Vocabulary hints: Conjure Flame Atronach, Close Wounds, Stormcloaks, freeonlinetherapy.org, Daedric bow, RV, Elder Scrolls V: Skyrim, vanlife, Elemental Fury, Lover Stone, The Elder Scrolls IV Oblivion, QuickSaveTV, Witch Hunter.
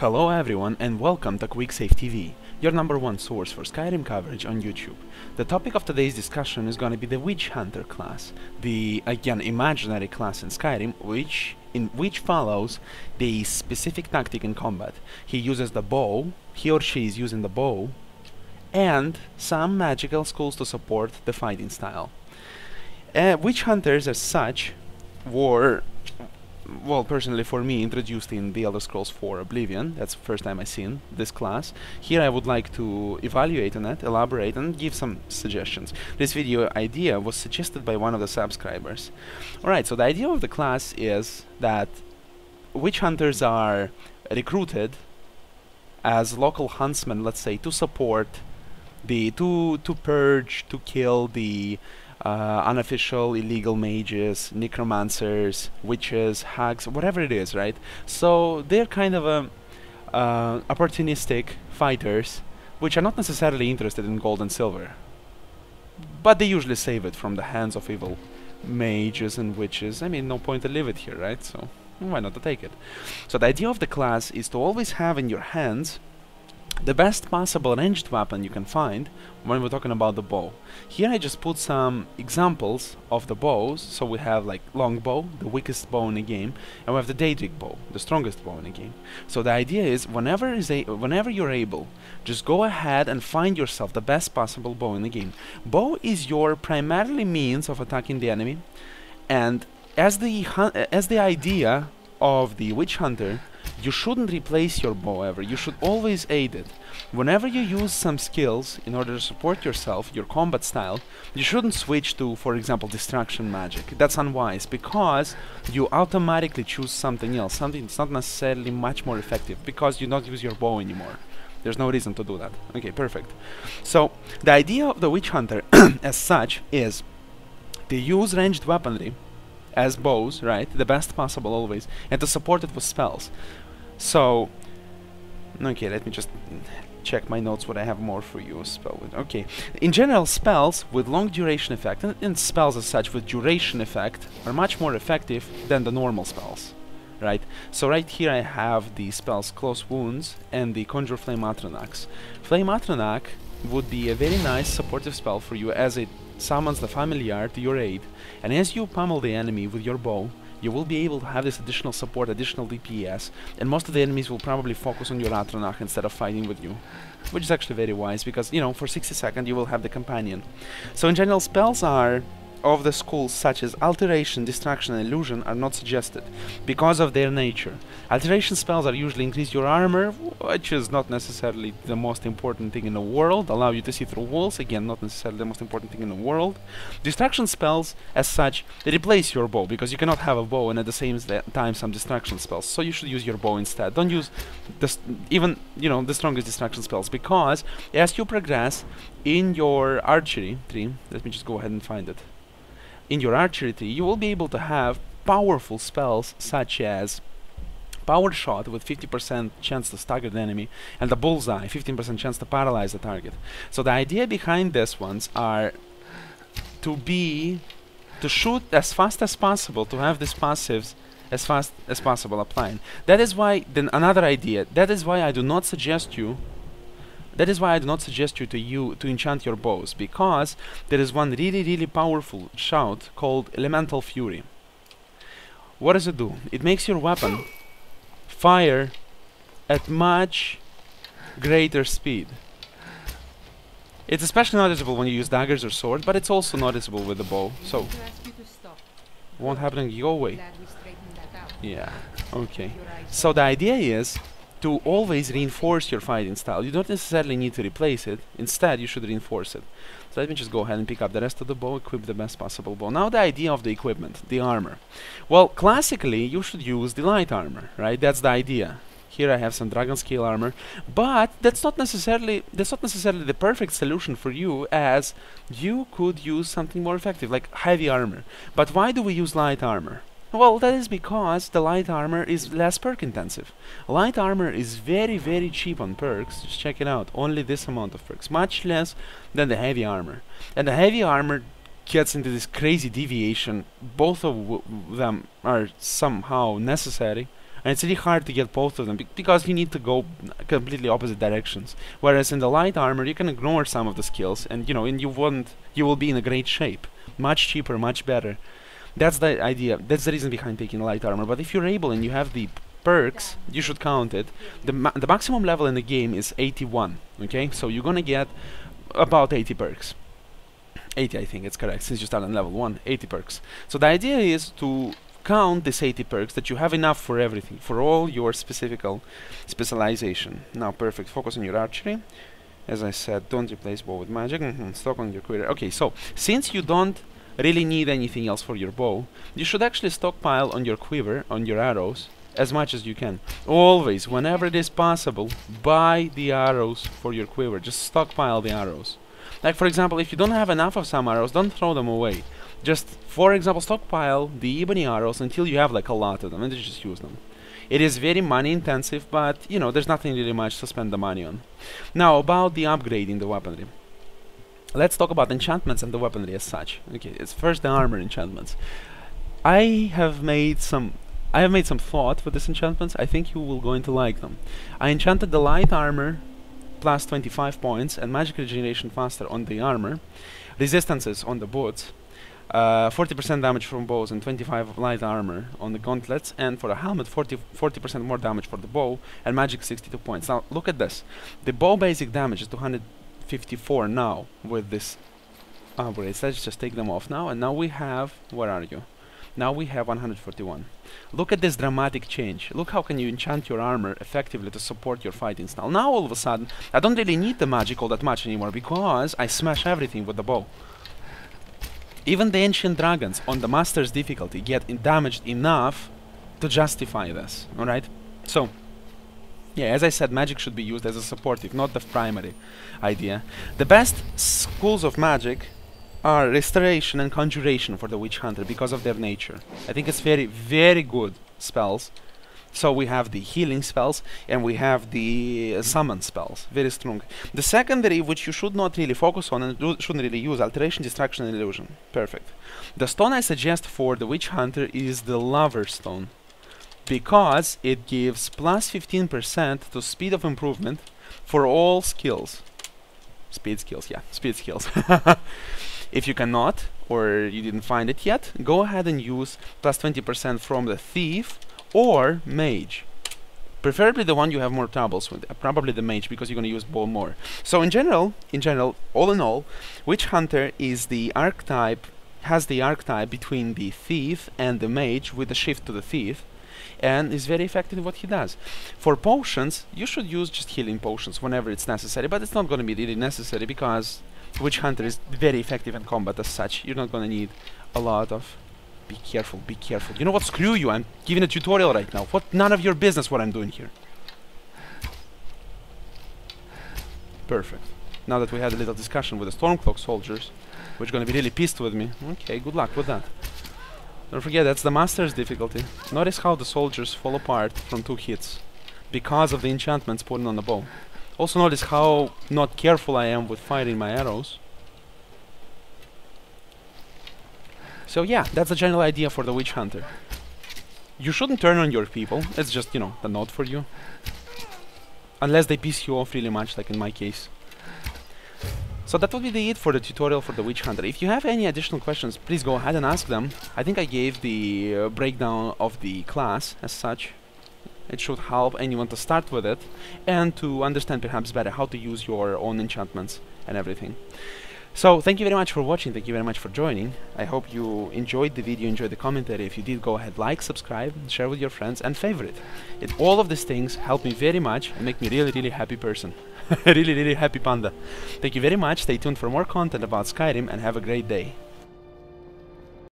Hello everyone and welcome to QuickSaveTV, your #1 source for Skyrim coverage on YouTube. The topic of today's discussion is going to be the Witch Hunter class, the again imaginary class in Skyrim, which follows the specific tactic in combat. He uses the bow, he or she is using the bow, and some magical schools to support the fighting style. Witch Hunters as such were, well, personally for me, introduced in The Elder Scrolls IV Oblivion. That's the first time I've seen this class. Here I would like to evaluate on it, elaborate, and give some suggestions. This video idea was suggested by one of the subscribers. Alright, so the idea of the class is that Witch Hunters are recruited as local huntsmen, let's say, to support the... to purge, to kill the... unofficial illegal mages, necromancers, witches, hags, whatever it is, right? So they're kind of opportunistic fighters, which are not necessarily interested in gold and silver, but they usually save it from the hands of evil mages and witches. I mean, no point to leave it here, right? So why not to take it? So the idea of the class is to always have in your hands the best possible ranged weapon you can find when we're talking about the bow. Here I just put some examples of the bows. So we have like longbow, the weakest bow in the game, and we have the Daedric bow, the strongest bow in the game. So the idea is whenever you're able, just go ahead and find yourself the best possible bow in the game. Bow is your primarily means of attacking the enemy, and as the idea of the Witch Hunter, you shouldn't replace your bow ever. You should always aid it. Whenever you use some skills in order to support yourself, your combat style, you shouldn't switch to, for example, distraction magic. That's unwise, because you automatically choose something else, something that's not necessarily much more effective, because you don't use your bow anymore. There's no reason to do that. Okay, perfect. So the idea of the Witch Hunter as such is to use ranged weaponry as bows, right? The best possible always, and to support it with spells. So, okay, let me just check my notes what I have more for you. Okay, in general, spells with long duration effect, and spells as such with duration effect, are much more effective than the normal spells, right? So right here I have the spells Close Wounds and the Conjure Flame Atronach. Flame Atronach would be a very nice supportive spell for you, as it summons the familiar to your aid, and as you pummel the enemy with your bow, you will be able to have this additional support, additional DPS, and most of the enemies will probably focus on your Atronach instead of fighting with you, which is actually very wise, because, you know, for 60 seconds you will have the companion. So in general, spells are of the schools such as Alteration, Distraction, and Illusion are not suggested because of their nature. Alteration spells are usually increase your armor, which is not necessarily the most important thing in the world, allow you to see through walls, again, not necessarily the most important thing in the world. Distraction spells, as such, they replace your bow, because you cannot have a bow and at the same time some distraction spells, so you should use your bow instead. Don't use even, you know, the strongest distraction spells, because as you progress in your archery tree, let me just go ahead and find it. In your archery tree, you will be able to have powerful spells such as Power Shot with 50% chance to stagger the enemy, and the Bullseye, 15% chance to paralyze the target. So the idea behind these ones are to shoot as fast as possible, to have these passives as fast as possible applying. That is why, then another idea, that is why I do not suggest you to enchant your bows, because there is one really, really powerful shout called Elemental Fury. What does it do? It makes your weapon fire at much greater speed. It's especially noticeable when you use daggers or sword, but it's also noticeable with the bow, so... won't happen your way. Yeah, okay. So the idea is to always reinforce your fighting style. You don't necessarily need to replace it. Instead, you should reinforce it. So let me just go ahead and pick up the rest of the bow, equip the best possible bow. Now the idea of the equipment, the armor. Well, classically, you should use the light armor, right? That's the idea. Here I have some dragon scale armor, but that's not necessarily the perfect solution for you, as you could use something more effective, like heavy armor. But why do we use light armor? Well, that is because the light armor is less perk intensive. Light armor is very, very cheap on perks. Just check it out. Only this amount of perks. Much less than the heavy armor. And the heavy armor gets into this crazy deviation. Both of them are somehow necessary. I And it's really hard to get both of them because you need to go completely opposite directions. Whereas in the light armor you can ignore some of the skills and, you know, and you will be in a great shape. Much cheaper, much better. That's the idea. That's the reason behind taking light armor. But if you're able and you have the perks, you should count it. The maximum level in the game is 81, okay? So you're gonna get about 80 perks. 80, I think it's correct, since you start on level 1, 80 perks. So the idea is to count these 80 perks, that you have enough for everything, for all your specialization. Now, perfect, focus on your archery. As I said, don't replace bow with magic, stock on your quiver. Okay, so, since you don't really need anything else for your bow, you should actually stockpile on your quiver, on your arrows, as much as you can. Always, whenever it is possible, buy the arrows for your quiver, just stockpile the arrows. Like, for example, if you don't have enough of some arrows, don't throw them away. Just, for example, stockpile the ebony arrows until you have, like, a lot of them, and just use them. It is very money intensive, but, you know, there's nothing really much to spend the money on. Now, about the upgrading the weaponry. Let's talk about enchantments and the weaponry as such. Okay, it's first the armor enchantments. I have made some thought for these enchantments. I think you will going to like them. I enchanted the light armor plus 25 points and magic regeneration faster on the armor, resistances on the boots, 40% damage from bows and 25 light armor on the gauntlets, and for a helmet 40% more damage for the bow and magic 62 points. Now look at this. The bow basic damage is 254 now with this upgrade. Let's just take them off now, and now we have, where are you? Now we have 141. Look at this dramatic change. Look how can you enchant your armor effectively to support your fighting style. Now all of a sudden, I don't really need the magic all that much anymore because I smash everything with the bow. Even the ancient dragons on the master's difficulty get damaged enough to justify this, alright? So, yeah, as I said, magic should be used as a supportive, not the primary idea. The best schools of magic are Restoration and Conjuration for the Witch Hunter because of their nature. I think it's very, very good spells. So we have the healing spells and we have the summon spells, very strong. The secondary, which you should not really focus on and shouldn't really use, Alteration, Distraction and Illusion. Perfect. The stone I suggest for the Witch Hunter is the Lover Stone because it gives plus 15% to speed of improvement for all skills. Speed skills, yeah, speed skills. If you cannot, or you didn't find it yet, go ahead and use plus 20% from the thief or mage. Preferably the one you have more troubles with, probably the mage, because you're going to use bow more. So in general, all in all, Witch Hunter is the archetype, has the archetype between the thief and the mage with a shift to the thief, and is very effective in what he does. For potions, you should use just healing potions whenever it's necessary, but it's not going to be really necessary because Witch Hunter is very effective in combat as such. You're not gonna need a lot of... Be careful, be careful. You know what? Screw you, I'm giving a tutorial right now. What? None of your business what I'm doing here. Perfect. Now that we had a little discussion with the Stormcloak soldiers, which are gonna be really pissed with me. Okay, good luck with that. Don't forget, that's the master's difficulty. Notice how the soldiers fall apart from 2 hits because of the enchantments put on the bow. Also notice how not careful I am with firing my arrows. So yeah, that's the general idea for the Witch Hunter. You shouldn't turn on your people, it's just, you know, a note for you. Unless they piss you off really much, like in my case. So that would be it for the tutorial for the Witch Hunter. If you have any additional questions, please go ahead and ask them. I think I gave the breakdown of the class as such. It should help anyone to start with it and to understand perhaps better how to use your own enchantments and everything. So thank you very much for watching, thank you very much for joining. I hope you enjoyed the video, enjoyed the commentary. If you did, go ahead, like, subscribe, share with your friends and favorite. All of these things help me very much and make me really, really happy person. Really, really happy panda. Thank you very much, stay tuned for more content about Skyrim and have a great day.